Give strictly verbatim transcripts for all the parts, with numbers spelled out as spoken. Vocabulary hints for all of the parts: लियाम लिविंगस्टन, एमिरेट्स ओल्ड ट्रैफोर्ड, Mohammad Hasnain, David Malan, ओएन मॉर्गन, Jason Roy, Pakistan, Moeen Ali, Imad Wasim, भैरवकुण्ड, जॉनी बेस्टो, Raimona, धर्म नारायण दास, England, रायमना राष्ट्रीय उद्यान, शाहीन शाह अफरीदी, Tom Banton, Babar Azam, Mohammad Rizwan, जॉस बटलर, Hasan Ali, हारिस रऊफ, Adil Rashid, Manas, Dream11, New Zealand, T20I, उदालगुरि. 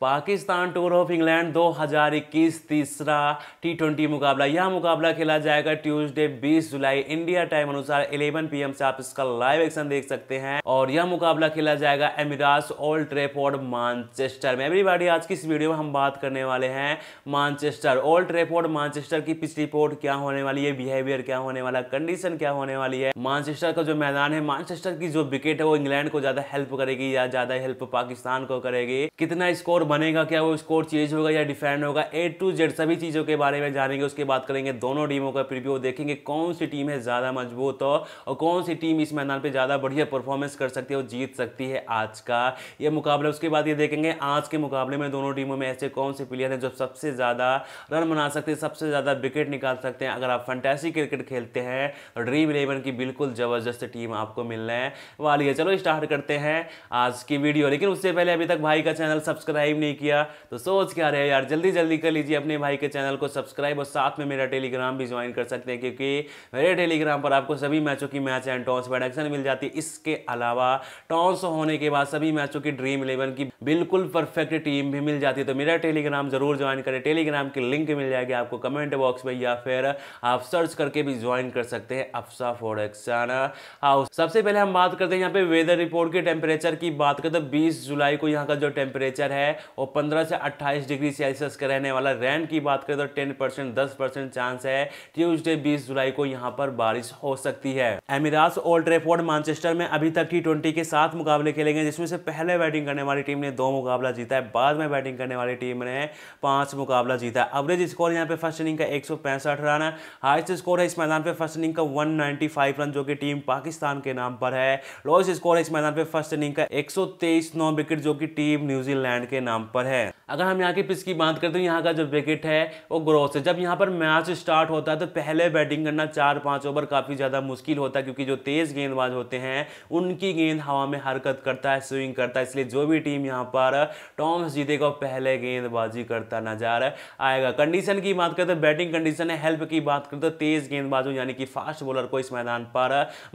Pakistan tour of England दो हज़ार इक्कीस तीसरा टी ट्वेंटी मुकाबला, यह मुकाबला खेला जाएगा ट्यूसडे बीस जुलाई इंडिया टाइम अनुसार ग्यारह पी एम से आप इसका लाइव एक्शन देख सकते हैं। और यह मुकाबला खेला जाएगा एमिरेट्स ओल्ड ट्रैफोर्ड मैनचेस्टर में। एवरीबॉडी, आज की इस वीडियो में हम बात करने वाले हैं मैनचेस्टर, ओल्ड ट्रैफोर्ड मैनचेस्टर की पिच रिपोर्ट क्या होने वाली है, बिहेवियर क्या होने वाला, कंडीशन क्या होने वाली है, मैनचेस्टर का जो मैदान है, मैनचेस्टर की जो विकेट है वो इंग्लैंड को ज्यादा हेल्प करेगी या ज्यादा हेल्प पाकिस्तान को करेगी, कितना स्कोर बनेगा, क्या वो स्कोर चेंज होगा या डिफेंड होगा, ए टू जेड सभी चीजों के बारे में जानेंगे। उसके बाद करेंगे दोनों टीमों का प्रीव्यू, देखेंगे कौन सी टीम है ज्यादा मजबूत हो और कौन सी टीम इस मैदान पे ज्यादा बढ़िया परफॉर्मेंस कर सकती है और जीत सकती है आज का ये मुकाबला। उसके बाद ये देखेंगे आज के मुकाबले में दोनों टीमों में ऐसे कौन से प्लेयर हैं जो सबसे ज्यादा रन बना सकते हैं, सबसे ज्यादा विकेट निकाल सकते हैं। अगर आप फैंटेसी क्रिकेट खेलते हैं तो ड्रीम इलेवन की बिल्कुल जबरदस्त टीम आपको मिलने वाली है। चलो स्टार्ट करते हैं आज की वीडियो, लेकिन उससे पहले अभी तक भाई का चैनल सब्सक्राइब नहीं किया तो सोच क्या रहे यार, जल्दी जल्दी कर लीजिए अपने भाई के चैनल को सब्सक्राइब और साथ में मेरा टेलीग्राम भी ज्वाइन कर सकते हैं, क्योंकि मेरे टेलीग्राम पर आपको सभी मैचों की match and toss bad action मिल जाती है। इसके अलावा टॉस होने के बाद सभी मैचों की ड्रीम इलेवन की बिल्कुल परफेक्ट टीम भी मिल जाती है। तो मेरा टेलीग्राम जरूर ज्वाइन करें, टेलीग्राम की लिंक मिल जाएगी आपको कमेंट बॉक्स में या फिर आप सर्च करके भी ज्वाइन कर सकते हैं अफसा फॉर एक्शन हाउस। सबसे पहले हम बात करते हैं यहाँ पे वेदर रिपोर्ट की, टेम्परेचर की बात करते हैं। बीस जुलाई को यहाँ का जो टेम्परेचर है और पंद्रह से अट्ठाईस डिग्री सेल्सियस का रहने वाला। रेन की बात करें तो दस परसेंट दस परसेंट चांस है ट्यूसडे बीस जुलाई को यहां पर बारिश हो सकती है। एमिरेट्स ओल्ड ट्रैफोर्ड मैनचेस्टर में अभी तक टी ट्वेंटी के सात मुकाबले खेलेंगे, जिसमें से पहले बैटिंग करने वाली टीम ने दो मुकाबला जीता है, बाद में बैटिंग करने वाली टीम ने पांच मुकाबला जीता है। एवरेज स्कोर यहाँ पे फर्स्ट इनिंग का एक सौ पैंसठ रन, हाईएस्ट स्कोर है इस मैदान पे फर्स्ट इनिंग का एक सौ पचानवे रन जो कि टीम पाकिस्तान के नाम पर है। लोएस्ट स्कोर है इस मैदान पे फर्स्ट इनिंग का एक सौ तेईस नौ विकेट जो कि टीम न्यूजीलैंड के नाम पर है। अगर हम यहाँ की पिच की बात करते हैं, यहाँ का जो विकेट है वो ग्रॉस है। जब यहाँ पर मैच स्टार्ट होता है तो पहले बैटिंग करना चार पांच ओवर काफी ज्यादा मुश्किल होता है, क्योंकि जो तेज गेंदबाज होते हैं उनकी गेंद हवा में हरकत करता है, स्विंग करता है, इसलिए जो भी टीम यहाँ पर टॉस जीतेगा पहले गेंदबाजी करता नजर आएगा। कंडीशन की बात करते हैं, बैटिंग कंडीशन है, हेल्प की बात करते हैं, तेज गेंदबाजों यानी कि फास्ट बॉलर को इस मैदान पर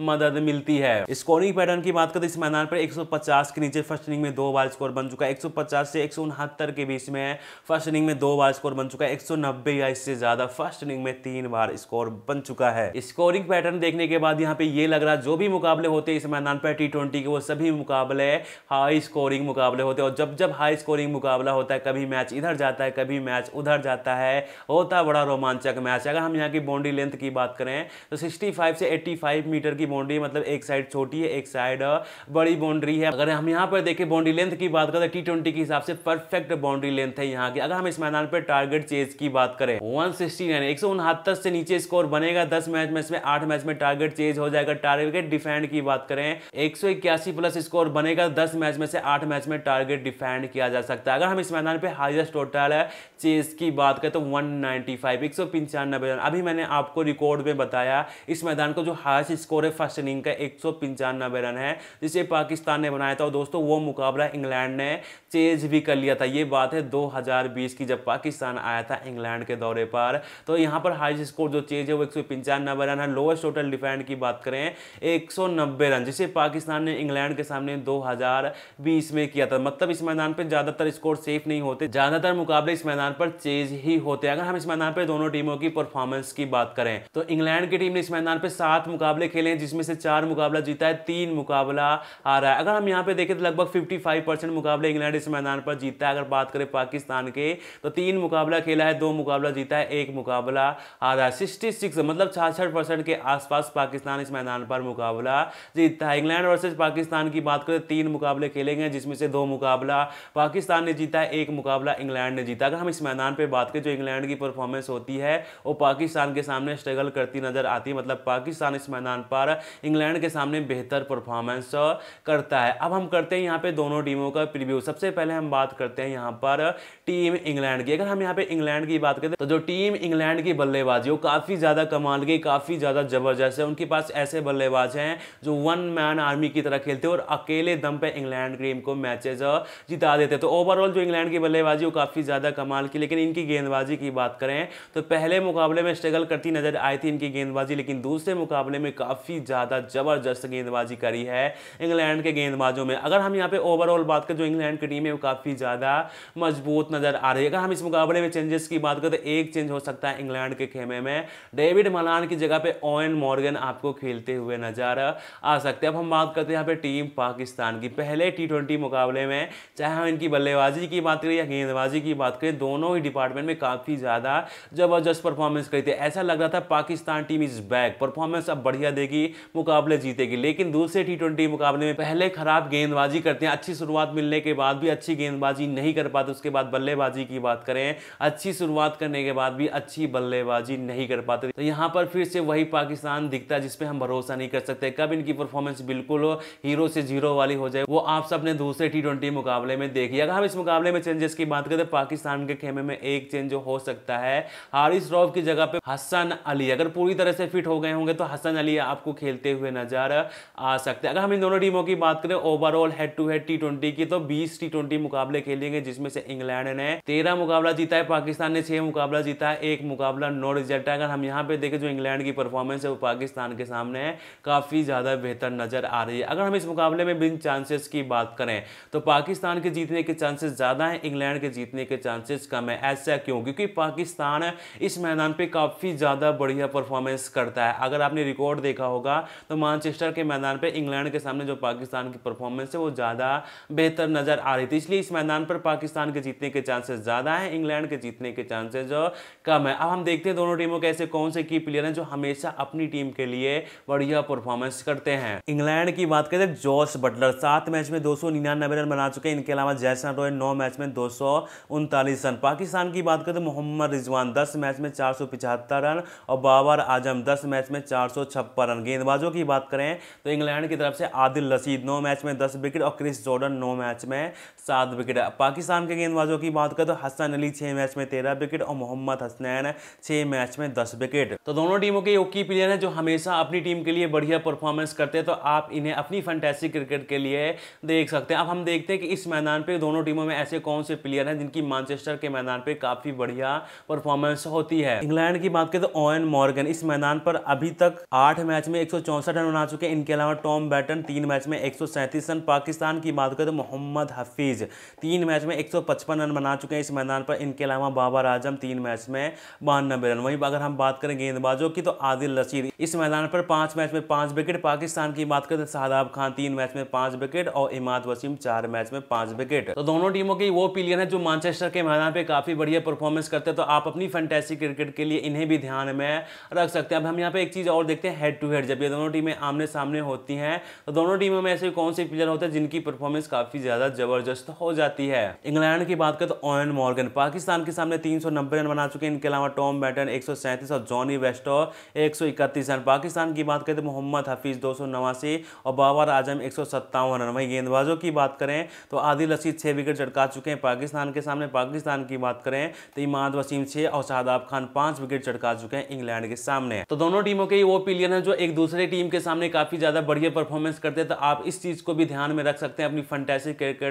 मदद मिलती है। स्कोरिंग पैटर्न की बात करते हैं, इस मैदान पर एक सौ पचास के नीचे फर्स्ट इनिंग में दो बार स्कोर बन चुका है, एक सौ पचास से एक सौ उनहत्तर के बीच में फर्स्ट इनिंग में दो बार स्कोर बन चुका है, एक सौ नब्बे या इससे ज्यादा फर्स्ट इनिंग में तीन बार स्कोर बन चुका है। स्कोरिंग पैटर्न देखने के बाद यहाँ पे ये लग रहा जो भी मुकाबले होते हैं इस मैदान पर टी ट्वेंटी के वो सभी मुकाबले हाई स्कोरिंग मुकाबले होते हैं। और जब जब हाई स्कोरिंग मुकाबला होता है कभी मैच इधर जाता है कभी मैच उधर जाता है, होता बड़ा रोमांचक मैच। अगर हम यहाँ की बाउंड्री लेंथ की बात करें तो सिक्सटी फाइव से एट्टी फाइव मीटर की बाउंड्री, मतलब एक साइड छोटी है एक साइड बड़ी बाउंड्री है। अगर हम यहाँ पर देखें बाउंड्री लेंथ की बात करें टी ट्वेंटी के हिसाब से परफेक्ट बाउंड्री लेंथ है यहाँ की। अगर हम इस मैदान पर टारगेट चेज की बात करें एक सौ उनहत्तर से नीचे स्कोर बनेगा दस मैच में, इसमें आठ मैच में टारगेट चेज हो जाएगा। टारगेट डिफेंड की बात करें एक सौ इक्यासी प्लस स्कोर बनेगा दस मैच में से आठ मैच में टारगेट डिफेंड किया जा सकता है। अगर हम इस मैदान पर हाईएस्ट टोटल चेज की बात करें तो एक सौ पचानवे एक सौ पचानवे रन। अभी मैंने आपको रिकॉर्ड में बताया इस मैदान को जो हाईएस्ट स्कोर है फर्स्ट इनिंग का एक सौ पंचानवे रन है, जिसे पाकिस्तान ने बनाया था। और दोस्तों वो मुकाबला इंग्लैंड ने चेज भी कर लिया था, ये बात है दो हज़ार बीस की जब पाकिस्तान आया था इंग्लैंड के दौरे पर। तो यहाँ पर हाईएस्ट स्कोर जो चेज है वो एक सौ पंचानवे रन है। लोएस्ट टोटल डिफेंड की बात करें एक सौ नब्बे रन, जिसे पाकिस्तान ने इंग्लैंड के सामने दो हज़ार बीस में किया था। मतलब इस मैदान पर ज्यादातर स्कोर सेफ नहीं होते, ज्यादातर मुकाबले इस मैदान पर चेज ही होते हैं। अगर हम इस मैदान पर दोनों टीमों की परफॉर्मेंस की बात करें तो इंग्लैंड की टीम ने इस मैदान पर सात मुकाबले खेले हैं, जिसमें से चार मुकाबला जीता है तीन मुकाबला आ रहा है। अगर हम यहाँ पे देखें तो लगभग फिफ्टी फाइव परसेंट मुकाबले इंग्लैंड इस मैदान पर जीता है। अगर बात करें पाकिस्तान के तो तीन मुकाबला खेला है दो मुकाबला जीता है एक मुकाबला हारा। छियासठ मतलब छियासठ परसेंट के आसपास पाकिस्तान इस मैदान पर मुकाबला जीता है। इंग्लैंड वर्सेस पाकिस्तान की बात करें तीन मुकाबले खेले गए, जिसमें से दो मुकाबला पाकिस्तान ने जीता है एक मुकाबला इंग्लैंड ने जीता। अगर हम इस मैदान पर बात करें जो इंग्लैंड की परफॉर्मेंस होती है वो पाकिस्तान के सामने स्ट्रगल करती नजर आती है, मतलब पाकिस्तान इस मैदान पर इंग्लैंड के सामने बेहतर परफॉर्मेंस करता है। अब हम करते हैं यहाँ पे दोनों टीमों का प्रीव्यू। सबसे पहले हम बात करते हैं यहाँ पर टीम इंग्लैंड की। अगर हम यहाँ पे इंग्लैंड की बात करें तो जो टीम इंग्लैंड की बल्लेबाजी वो काफी ज्यादा कमाल की, काफी ज्यादा जबरदस्त है। उनके पास ऐसे बल्लेबाज हैं जो वन मैन आर्मी की तरह खेलते हैं और अकेले दम पे इंग्लैंड टीम को मैचेस जिता देते हैं। तो ओवरऑल जो इंग्लैंड की बल्लेबाजी वो काफी ज्यादा कमाल की, लेकिन इनकी गेंदबाजी की बात करें तो पहले मुकाबले में स्ट्रगल करती नजर आई थी इनकी गेंदबाजी, लेकिन दूसरे मुकाबले में काफी ज्यादा जबरदस्त गेंदबाजी करी है इंग्लैंड के गेंदबाजों में। अगर हम यहाँ पे ओवरऑल बात करें जो इंग्लैंड की टीम है वो काफी ज्यादा मजबूत नजर आ रही है। अगर हम इस मुकाबले में चेंजेस की बात करें तो एक चेंज हो सकता है इंग्लैंड के खेमे में, डेविड मलान की जगह पे ओएन मॉर्गन आपको खेलते हुए नजर आ सकते हैं। अब हम बात करते हैं यहाँ पे टीम पाकिस्तान की। पहले टी ट्वेंटी मुकाबले में चाहे हम इनकी बल्लेबाजी की बात करें या गेंदबाजी की बात करें, दोनों ही डिपार्टमेंट में काफ़ी ज़्यादा जबरदस्त परफॉर्मेंस करी थी। ऐसा लग रहा था Pakistan team is back, performance अब बढ़िया देगी, मुकाबले जीतेगी। लेकिन दूसरे टी ट्वेंटी मुकाबले में पहले खराब गेंदबाजी करते हैं, अच्छी शुरुआत मिलने के बाद भी अच्छी गेंदबाजी नहीं कर पाते। उसके बाद बल्लेबाजी की बात करें, अच्छी शुरुआत करने के बाद भी अच्छी बल्लेबाजी नहीं कर पाते। तो यहाँ पर फिर से वही पाकिस्तान दिखता है जिस पर हम भरोसा नहीं कर सकते। कब इनकी परफॉर्मेंस बिल्कुल हीरो से जीरो वाली हो जाए वो आप सबने दूसरे टी ट्वेंटी मुकाबले में देखी। अगर हम इस मुकाबले में चेंजेस की बात करें तो पाकिस्तान के खेमे में एक चेंज जो हो सकता है, हारिस रऊफ की जगह पे हसन अली, अगर पूरी तरह से फिट हो गए होंगे तो हसन अली आपको खेलते हुए नजर आ सकते हैं। अगर हम इन दोनों टीमों की बात करें overall head to head T twenty की, तो बीस टी ट्वेंटी मुकाबले खेलेंगे जिसमें से इंग्लैंड ने तेरह मुकाबला जीता है, पाकिस्तान ने छह मुकाबला जीता है, एक मुकाबला नो रिजल्ट है। अगर हम यहाँ पे देखें जो इंग्लैंड की परफॉर्मेंस है वो पाकिस्तान के सामने काफी ज्यादा बेहतर नजर आ रही है। अगर हम इस मुकाबले में बिन चांसेस की बात करें तो पाकिस्तान के जीतने के चांसेस ज्यादा है, इंग्लैंड के जीतने के चांसेस कम है। ऐसा क्यों? क्योंकि पाकिस्तान इस मैदान पे काफी ज्यादा बढ़िया परफॉर्मेंस करता है। अगर आपने रिकॉर्ड देखा होगा तो मानचेस्टर के मैदान पे इंग्लैंड के सामने जो पाकिस्तान की परफॉर्मेंस है वो ज्यादा बेहतर नजर आ रही थी, इसलिए इस मैदान पर पाकिस्तान के जीतने के चांसेस ज्यादा है, इंग्लैंड के जीतने के चांसेस जो कम है। अब हम देखते हैं दोनों टीमों के ऐसे कौन से की प्लेयर हैं जो हमेशा अपनी टीम के लिए बढ़िया परफॉर्मेंस करते हैं। इंग्लैंड की बात करें, जॉस बटलर सात मैच में दो सौ निन्यानवे रन बना चुके हैं, इनके अलावा जैसन रॉय नौ मैच में दो सौ उनतालीस रन। पाकिस्तान की बात करें तो मोहम्मद रिजवान दस मैच में चार सौ पिछहत्तर रन और बाबर आजम दस मैच में चार सौ छप्पन रन। गेंदबाजों की बात करें तो इंग्लैंड की तरफ से आदिल रशीद नौ मैच में दस विकेट और क्रिस जॉर्डन नौ मैच में सात विकेट। पाकिस्तान के गेंदबाजों की बात करें तो हसन अली छह मैच में तेरह विकेट और मोहम्मद हसनैन छह मैच में दस विकेट। तो दोनों टीमों के योगी प्लेयर हैं जो हमेशा अपनी टीम के लिए बढ़िया परफॉर्मेंस करते हैं, तो आप इन्हें अपनी फैंटेसी क्रिकेट के लिए देख सकते हैं। अब हम देखते हैं कि इस मैदान पर दोनों टीमों में ऐसे कौन से प्लेयर हैं जिनकी मानचेस्टर के मैदान पर काफी बढ़िया परफॉर्मेंस होती है। इंग्लैंड की बात करें तो ओएन मॉर्गन इस मैदान पर अभी तक आठ मैच में एक सौ चौसठ रन बना चुके हैं, इनके अलावा टॉम बैटन तीन मैच में एक सौ सैंतीस रन। पाकिस्तान की बात करें तो मोहम्मद हफीज तीन मैच में एक सौ पचपन रन बना चुके हैं इस मैदान पर, इनके अलावा बाबर आजम तीन मैच में बानबे रन। वहीं अगर हम बात करें गेंदबाजों की तो आदिल रशीद इस मैदान पर पांच मैच में पांच विकेट। पाकिस्तान की बात करें तो शादाब खान तीन मैच में पांच विकेट और इमाद वसीम चार मैच में पांच विकेट। तो दोनों टीमों के वो प्लेयर है जो मानचेस्टर के मैदान पर काफी बढ़िया परफॉर्मेंस करते हैं, तो आप अपनी फैंटेसी क्रिकेट के लिए इन्हें भी ध्यान में रख सकते हैं। अब हम यहाँ पे एक चीज और देखते हैं, हेड टू हेड जब ये दोनों टीमें आमने सामने होती हैं तो दोनों टीमों में ऐसे कौन से प्लेयर होते हैं जिनकी परफॉर्मेंस काफी ज्यादा जबरदस्त हो जाती है। इंग्लैंड की बात करें तो ओएन मॉर्गन पाकिस्तान के सामने तीन सौ नब्बे रन बना चुके हैं, इनके अलावा टॉम बैटन एक सौ सैंतीस और जॉनी बेस्टो एक सौ इकतीस रन। पाकिस्तान की बात करें तो मोहम्मद हफीज दो सौ नवासी और बाबर आजम एक सौ सत्तावन रन। वहीं गेंदबाजों की बात करें तो आदिल रशीद छह विकेट झटका चुके हैं पाकिस्तान के सामने। पाकिस्तान की बात करें तो इमाद वसीम छह और शादाब खान पांच विकेट झटका चुके हैं इंग्लैंड के सामने। तो दोनों टीमों के वो प्लेयर हैं जो एक दूसरे टीम के सामने काफी ज्यादा बढ़िया परफॉर्मेंस करते हैं, तो आप इस चीज को भी ध्यान में रख सकते हैं अपनी फैंटेसी क्रिकेट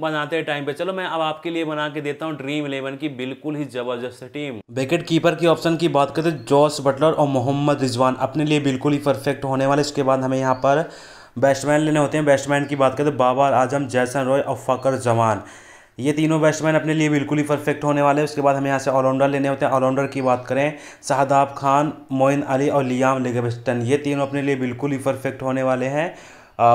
बनाते टाइम पे। चलो मैं अब आपके लिए बना के देता हूं ड्रीम इलेवन की बिल्कुल ही जबरदस्त टीम। विकेट कीपर की ऑप्शन की बात करें तो जॉस बटलर और मोहम्मद रिजवान अपने लिए बिल्कुल ही परफेक्ट होने वाले। इसके बाद हमें यहाँ पर बैट्समैन लेने होते हैं। बैट्समैन की बात करें तो बाबर आजम, जैसन रॉय और फखर जमान, ये तीनों बैट्समैन अपने लिए बिल्कुल ही परफेक्ट होने वाले हैं। उसके बाद हमें यहाँ से ऑलराउंडर लेने होते हैं। ऑलराउंडर की बात करें शादाब खान, मोइन अली और लियाम लिविंगस्टन, ये तीनों अपने लिए बिल्कुल ही परफेक्ट होने वाले हैं।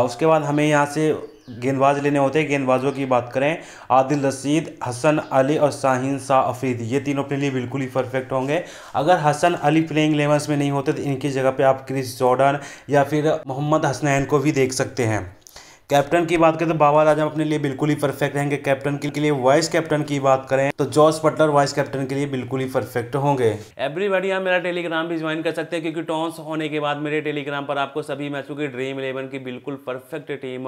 उसके बाद हमें यहाँ से गेंदबाज लेने होते हैं। गेंदबाजों की बात करें आदिल रशीद, हसन अली और शाहीन शाह अफरीदी, ये तीनों अपने लिए बिल्कुल ही परफेक्ट होंगे। अगर हसन अली प्लेइंग इलेवन में नहीं होते तो इनकी जगह पे आप क्रिस जॉर्डन या फिर मोहम्मद हसनैन को भी देख सकते हैं। कैप्टन की बात करें तो बाबर आजम अपने लिए बिल्कुल ही परफेक्ट रहेंगे कैप्टन के लिए। वाइस कैप्टन की बात करें तो जॉस बटलर वाइस कैप्टन के लिए बिल्कुल ही परफेक्ट होंगे। एवरीबॉडी आप मेरा टेलीग्राम भी ज्वाइन कर सकते हैं, क्योंकि टॉस होने के बाद मेरे टेलीग्राम पर आपको सभी मैचों की ड्रीम इलेवन की बिल्कुल परफेक्ट टीम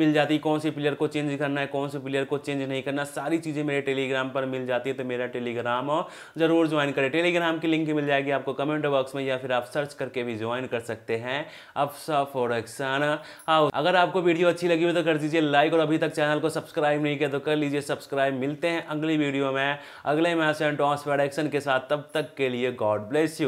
मिल जाती है। कौन से प्लेयर को चेंज करना है, कौन से प्लेयर को चेंज नहीं करना, सारी चीज़ें मेरे टेलीग्राम पर मिल जाती है, तो मेरा टेलीग्राम जरूर ज्वाइन करें। टेलीग्राम की लिंक मिल जाएगी आपको कमेंट बॉक्स में, या फिर आप सर्च करके भी ज्वाइन कर सकते हैं अफसा प्रोडक्शन हाउस। अगर आपको वीडियो अच्छी लगी हो तो कर दीजिए लाइक, और अभी तक चैनल को सब्सक्राइब नहीं किया तो कर लीजिए सब्सक्राइब। मिलते हैं अगली वीडियो में अगले मैच एंड टॉस प्रेडिक्शन के साथ, तब तक के लिए गॉड ब्लेस यू।